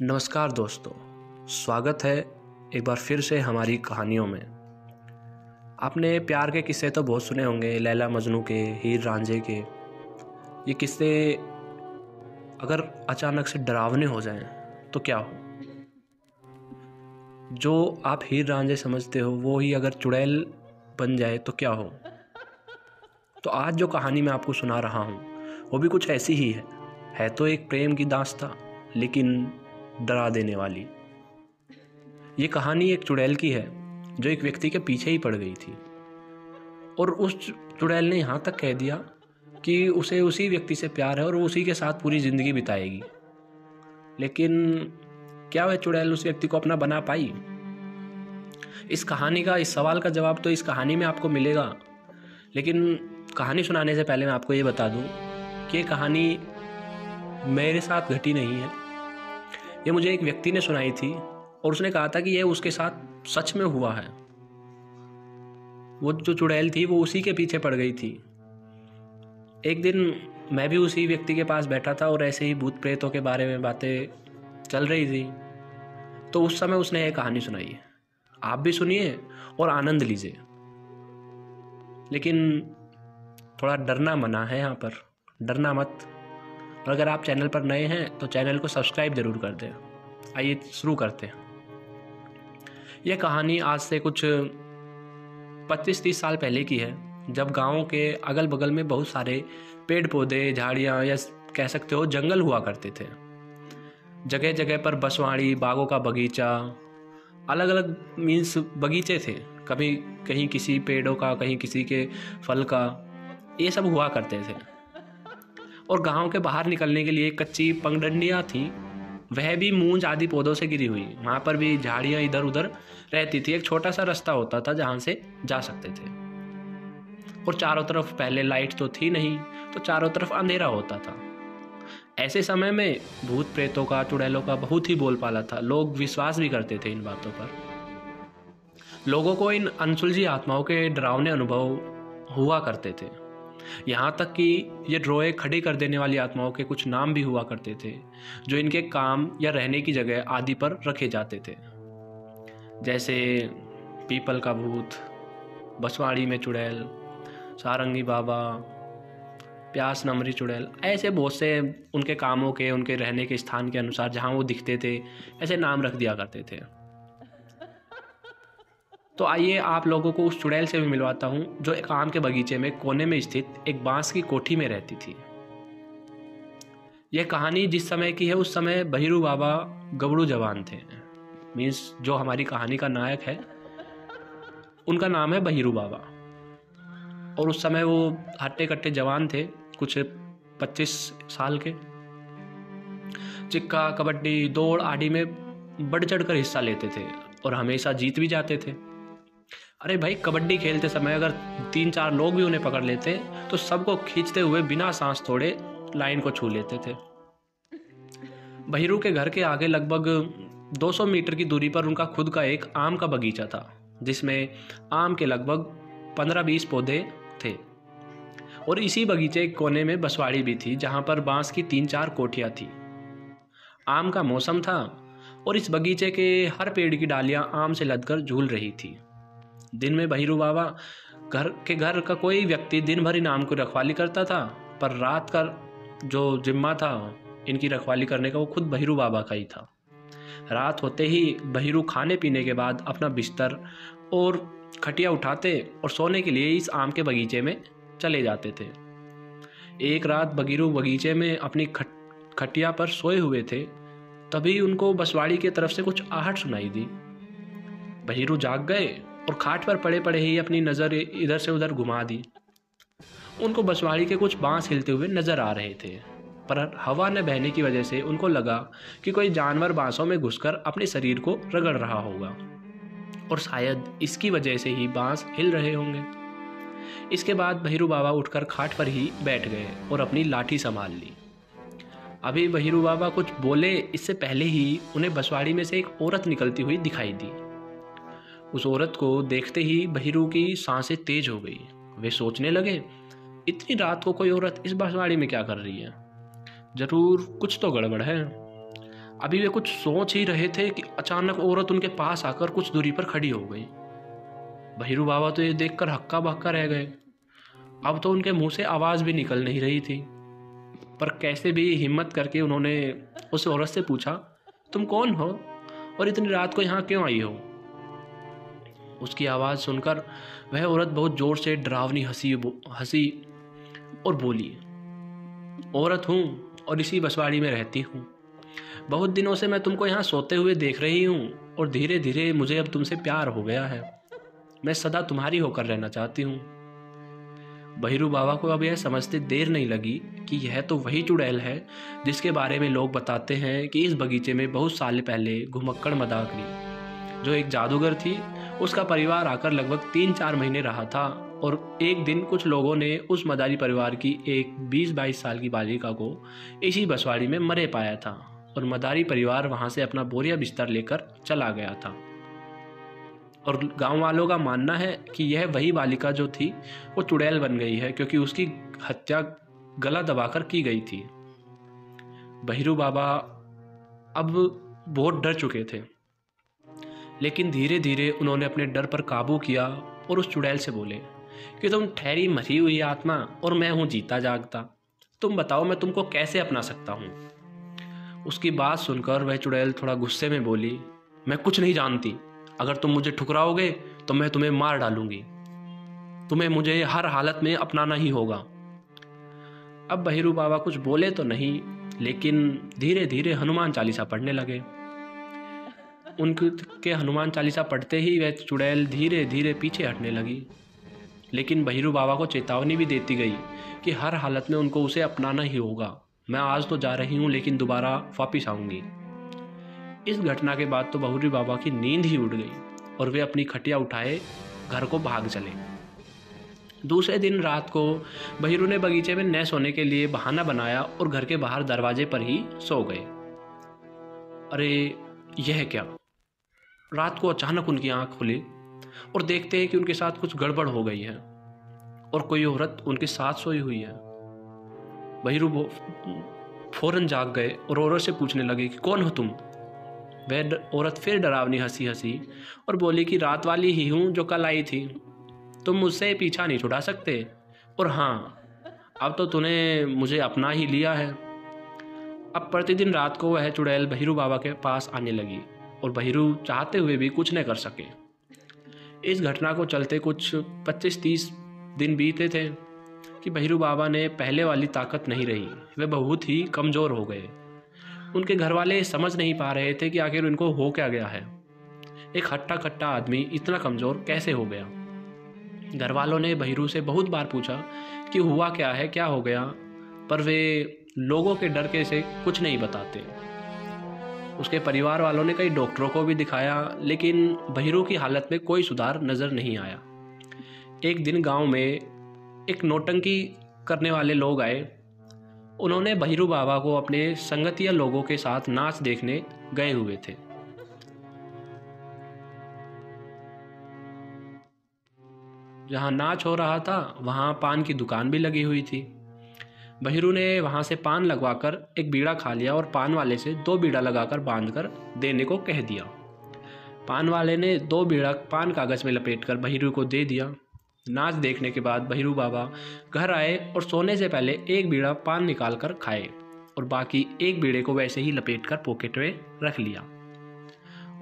नमस्कार दोस्तों, स्वागत है एक बार फिर से हमारी कहानियों में। आपने प्यार के किस्से तो बहुत सुने होंगे, लैला मजनू के, हीर रांझे के। ये किस्से अगर अचानक से डरावने हो जाएं तो क्या हो? जो आप हीर रांझे समझते हो वो ही अगर चुड़ैल बन जाए तो क्या हो? तो आज जो कहानी मैं आपको सुना रहा हूँ वो भी कुछ ऐसी ही है तो एक प्रेम की दास्तां, लेकिन डरा देने वाली। ये कहानी एक चुड़ैल की है जो एक व्यक्ति के पीछे ही पड़ गई थी, और उस चुड़ैल ने यहाँ तक कह दिया कि उसे उसी व्यक्ति से प्यार है और वो उसी के साथ पूरी ज़िंदगी बिताएगी। लेकिन क्या वह चुड़ैल उस व्यक्ति को अपना बना पाई? इस सवाल का जवाब तो इस कहानी में आपको मिलेगा। लेकिन कहानी सुनाने से पहले मैं आपको ये बता दूँ कि ये कहानी मेरे साथ घटी नहीं है। ये मुझे एक व्यक्ति ने सुनाई थी और उसने कहा था कि यह उसके साथ सच में हुआ है। वो जो चुड़ैल थी वो उसी के पीछे पड़ गई थी। एक दिन मैं भी उसी व्यक्ति के पास बैठा था और ऐसे ही भूत प्रेतों के बारे में बातें चल रही थी, तो उस समय उसने यह कहानी सुनाई है। आप भी सुनिए और आनंद लीजिए, लेकिन थोड़ा डरना मना है। यहाँ पर डरना मत। और अगर आप चैनल पर नए हैं तो चैनल को सब्सक्राइब ज़रूर कर दें। आइए शुरू करते हैं। यह कहानी आज से कुछ 25-30 साल पहले की है, जब गाँव के अगल बगल में बहुत सारे पेड़ पौधे, झाड़ियाँ या कह सकते हो जंगल हुआ करते थे। जगह जगह पर बसवाड़ी, बागों का बगीचा, अलग अलग मीन्स बगीचे थे। कभी कहीं किसी पेड़ों का, कहीं किसी के फल का, ये सब हुआ करते थे। और गांव के बाहर निकलने के लिए कच्ची पगडंडियाँ थी, वह भी मूंज आदि पौधों से गिरी हुई। वहाँ पर भी झाड़ियाँ इधर उधर रहती थी। एक छोटा सा रास्ता होता था जहाँ से जा सकते थे, और चारों तरफ पहले लाइट तो थी नहीं, तो चारों तरफ अंधेरा होता था। ऐसे समय में भूत प्रेतों का, चुड़ैलों का बहुत ही बोलबाला था। लोग विश्वास भी करते थे इन बातों पर। लोगों को इन अनसुलझी आत्माओं के डरावने अनुभव हुआ करते थे। यहाँ तक कि ये रोए खड़े कर देने वाली आत्माओं के कुछ नाम भी हुआ करते थे, जो इनके काम या रहने की जगह आदि पर रखे जाते थे, जैसे पीपल का भूत, बसवाड़ी में चुड़ैल, सारंगी बाबा, प्यास नमरी चुड़ैल। ऐसे बहुत से उनके कामों के, उनके रहने के स्थान के अनुसार जहाँ वो दिखते थे ऐसे नाम रख दिया करते थे। तो आइए आप लोगों को उस चुड़ैल से भी मिलवाता हूँ, जो एक आम के बगीचे में कोने में स्थित एक बांस की कोठी में रहती थी। यह कहानी जिस समय की है उस समय बहिरू बाबा गबड़ू जवान थे। मीन्स जो हमारी कहानी का नायक है उनका नाम है बहिरू बाबा, और उस समय वो हट्टे कट्टे जवान थे, कुछ 25 साल के। चिक्का, कबड्डी, दौड़ आदि में बढ़ चढ़ कर हिस्सा लेते थे और हमेशा जीत भी जाते थे। अरे भाई, कबड्डी खेलते समय अगर 3-4 लोग भी उन्हें पकड़ लेते तो सबको खींचते हुए बिना सांस छोड़े लाइन को छू लेते थे। बहिरू के घर के आगे लगभग 200 मीटर की दूरी पर उनका खुद का एक आम का बगीचा था, जिसमें आम के लगभग 15-20 पौधे थे। और इसी बगीचे के कोने में बसवाड़ी भी थी, जहाँ पर बाँस की 3-4 कोठियाँ थी। आम का मौसम था और इस बगीचे के हर पेड़ की डालियाँ आम से लदकर झूल रही थी। दिन में बहिरू बाबा घर का कोई व्यक्ति दिन भर इन आम को रखवाली करता था, पर रात का जो जिम्मा था इनकी रखवाली करने का वो खुद बहिरू बाबा का ही था। रात होते ही बहिरू खाने पीने के बाद अपना बिस्तर और खटिया उठाते और सोने के लिए इस आम के बगीचे में चले जाते थे। एक रात बहिरू बगीचे में अपनी खटिया पर सोए हुए थे, तभी उनको बसवाड़ी की तरफ से कुछ आहट सुनाई दी। बहिरू जाग गए और खाट पर पड़े पड़े ही अपनी नज़र इधर से उधर घुमा दी। उनको बसवाड़ी के कुछ बांस हिलते हुए नज़र आ रहे थे, पर हवा न बहने की वजह से उनको लगा कि कोई जानवर बांसों में घुसकर अपने शरीर को रगड़ रहा होगा और शायद इसकी वजह से ही बांस हिल रहे होंगे। इसके बाद बहिरू बाबा उठकर खाट पर ही बैठ गए और अपनी लाठी संभाल ली। अभी बहिरू बाबा कुछ बोले इससे पहले ही उन्हें बसवाड़ी में से एक औरत निकलती हुई दिखाई दी। उस औरत को देखते ही बहिरू की सांसें तेज हो गई। वे सोचने लगे, इतनी रात को कोई औरत इस बसवाड़ी में क्या कर रही है? जरूर कुछ तो गड़बड़ है। अभी वे कुछ सोच ही रहे थे कि अचानक औरत उनके पास आकर कुछ दूरी पर खड़ी हो गई। भैरू बाबा तो ये देखकर हक्का बक्का रह गए। अब तो उनके मुंह से आवाज़ भी निकल नहीं रही थी, पर कैसे भी हिम्मत करके उन्होंने उस औरत से पूछा, तुम कौन हो और इतनी रात को यहाँ क्यों आई हो? उसकी आवाज़ सुनकर वह औरत बहुत ज़ोर से डरावनी हंसी और बोली, औरत हूँ और इसी बसवाड़ी में रहती हूँ। बहुत दिनों से मैं तुमको यहाँ सोते हुए देख रही हूँ और धीरे धीरे मुझे अब तुमसे प्यार हो गया है। मैं सदा तुम्हारी होकर रहना चाहती हूँ। भैरू बाबा को अब यह समझते देर नहीं लगी कि यह तो वही चुड़ैल है जिसके बारे में लोग बताते हैं कि इस बगीचे में बहुत साल पहले घुमक्कड़ मदाकरी, जो एक जादूगर थी, उसका परिवार आकर लगभग 3-4 महीने रहा था और एक दिन कुछ लोगों ने उस मदारी परिवार की एक 20-22 साल की बालिका को इसी बसवाड़ी में मरे पाया था और मदारी परिवार वहाँ से अपना बोरिया बिस्तर लेकर चला गया था। और गांव वालों का मानना है कि यह वही बालिका जो थी वो चुड़ैल बन गई है, क्योंकि उसकी हत्या गला दबाकर की गई थी। भैरू बाबा अब बहुत डर चुके थे, लेकिन धीरे धीरे उन्होंने अपने डर पर काबू किया और उस चुड़ैल से बोले कि तुम ठहरी मरी हुई आत्मा और मैं हूँ जीता जागता, तुम बताओ मैं तुमको कैसे अपना सकता हूँ? उसकी बात सुनकर वह चुड़ैल थोड़ा गुस्से में बोली, मैं कुछ नहीं जानती, अगर तुम मुझे ठुकराओगे तो मैं तुम्हें मार डालूंगी, तुम्हें मुझे हर हालत में अपनाना ही होगा। अब भैरू बाबा कुछ बोले तो नहीं, लेकिन धीरे धीरे हनुमान चालीसा पढ़ने लगे। उनके हनुमान चालीसा पढ़ते ही वह चुड़ैल धीरे धीरे पीछे हटने लगी, लेकिन भैरू बाबा को चेतावनी भी देती गई कि हर हालत में उनको उसे अपनाना ही होगा। मैं आज तो जा रही हूँ, लेकिन दोबारा वापिस आऊँगी। इस घटना के बाद तो भैरू बाबा की नींद ही उड़ गई और वे अपनी खटिया उठाए घर को भाग चले। दूसरे दिन रात को भैरू ने बगीचे में न सोने के लिए बहाना बनाया और घर के बाहर दरवाजे पर ही सो गए। अरे यह क्या! रात को अचानक उनकी आंख खुली और देखते हैं कि उनके साथ कुछ गड़बड़ हो गई है और कोई औरत उनके साथ सोई हुई है। भैरू फौरन जाग गए और औरत से पूछने लगे कि कौन हो तुम? वह औरत फिर डरावनी हंसी हंसी और बोली कि रात वाली ही हूँ जो कल आई थी, तुम मुझसे पीछा नहीं छुड़ा सकते, और हाँ, अब तो तूने मुझे अपना ही लिया है। अब प्रतिदिन रात को वह चुड़ैल भैरू बाबा के पास आने लगी और भैरू चाहते हुए भी कुछ न कर सके। इस घटना को चलते कुछ 25-30 दिन बीते थे कि भैरू बाबा ने पहले वाली ताकत नहीं रही, वे बहुत ही कमज़ोर हो गए। उनके घर वाले समझ नहीं पा रहे थे कि आखिर उनको हो क्या गया है, एक हट्टा कट्टा आदमी इतना कमज़ोर कैसे हो गया। घर वालों ने भैरू से बहुत बार पूछा कि हुआ क्या है, क्या हो गया, पर वे लोगों के डर के से कुछ नहीं बताते। उसके परिवार वालों ने कई डॉक्टरों को भी दिखाया, लेकिन भैरू की हालत में कोई सुधार नज़र नहीं आया। एक दिन गाँव में एक नौटंकी करने वाले लोग आए। उन्होंने भैरू बाबा को अपने संगतिया लोगों के साथ नाच देखने गए हुए थे। जहाँ नाच हो रहा था वहाँ पान की दुकान भी लगी हुई थी। भैरू ने वहाँ से पान लगवाकर एक बीड़ा खा लिया और पान वाले से 2 बीड़ा लगाकर बांधकर देने को कह दिया। पान वाले ने 2 बीड़ा पान कागज में लपेटकर भैरू को दे दिया। नाच देखने के बाद भैरू बाबा घर आए और सोने से पहले 1 बीड़ा पान निकाल कर खाए और बाकी 1 बीड़े को वैसे ही लपेट कर पॉकेट में रख लिया।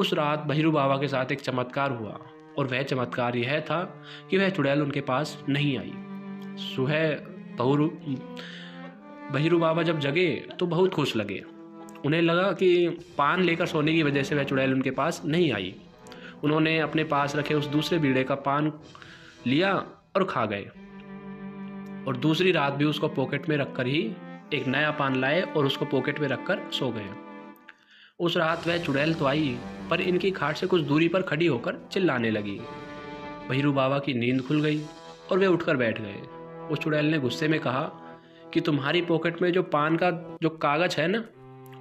उस रात भैरू बाबा के साथ एक चमत्कार हुआ और वह चमत्कार यह था कि वह चुड़ैल उनके पास नहीं आई। सुबह भैरू बाबा जब जगे तो बहुत खुश लगे। उन्हें लगा कि पान लेकर सोने की वजह से वह चुड़ैल उनके पास नहीं आई। उन्होंने अपने पास रखे उस दूसरे बीड़े का पान लिया और खा गए, और दूसरी रात भी उसको पॉकेट में रखकर ही एक नया पान लाए और उसको पॉकेट में रखकर सो गए। उस रात वह चुड़ैल तो आई, पर इनकी खाट से कुछ दूरी पर खड़ी होकर चिल्लाने लगी। भैरू बाबा की नींद खुल गई और वे उठकर बैठ गए। उस चुड़ैल ने गुस्से में कहा कि तुम्हारी पॉकेट में जो पान का जो कागज है ना,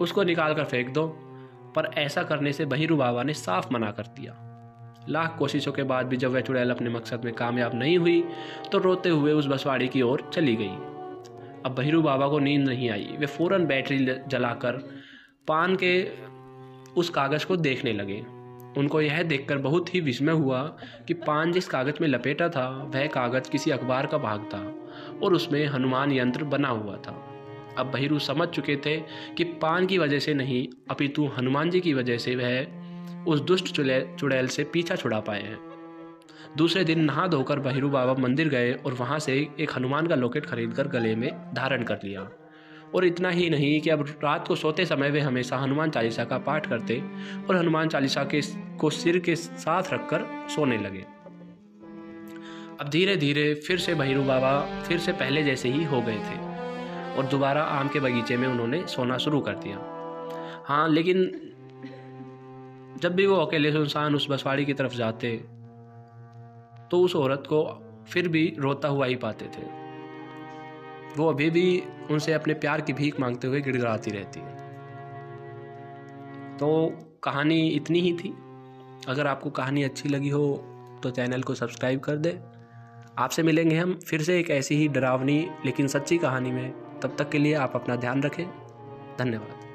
उसको निकाल कर फेंक दो, पर ऐसा करने से भैरू बाबा ने साफ मना कर दिया। लाख कोशिशों के बाद भी जब वह चुड़ैल अपने मकसद में कामयाब नहीं हुई तो रोते हुए उस बसवाड़ी की ओर चली गई। अब भैरू बाबा को नींद नहीं आई, वे फौरन बैटरी जलाकर पान के उस कागज़ को देखने लगे। उनको यह देखकर बहुत ही विस्मय हुआ कि पान जिस कागज़ में लपेटा था वह कागज़ किसी अखबार का भाग था और उसमें हनुमान यंत्र बना हुआ था। अब भैरू समझ चुके थे कि पान की वजह से नहीं अपितु हनुमान जी की वजह से वह उस दुष्ट चुड़ैल से पीछा छुड़ा पाए हैं। दूसरे दिन नहा धोकर भैरू बाबा मंदिर गए और वहाँ से एक हनुमान का लॉकेट खरीदकर गले में धारण कर लिया। और इतना ही नहीं कि अब रात को सोते समय वे हमेशा हनुमान चालीसा का पाठ करते और हनुमान चालीसा को सिर के साथ रखकर सोने लगे। अब धीरे धीरे फिर से भैरू बाबा फिर से पहले जैसे ही हो गए थे और दोबारा आम के बगीचे में उन्होंने सोना शुरू कर दिया। हाँ, लेकिन जब भी वो अकेले सुनसान उस बसवाड़ी की तरफ जाते तो उस औरत को फिर भी रोता हुआ ही पाते थे। वो अभी भी उनसे अपने प्यार की भीख मांगते हुए गिड़गिड़ाती रहती है। तो कहानी इतनी ही थी। अगर आपको कहानी अच्छी लगी हो तो चैनल को सब्सक्राइब कर दे। आपसे मिलेंगे हम फिर से एक ऐसी ही डरावनी लेकिन सच्ची कहानी में। तब तक के लिए आप अपना ध्यान रखें। धन्यवाद।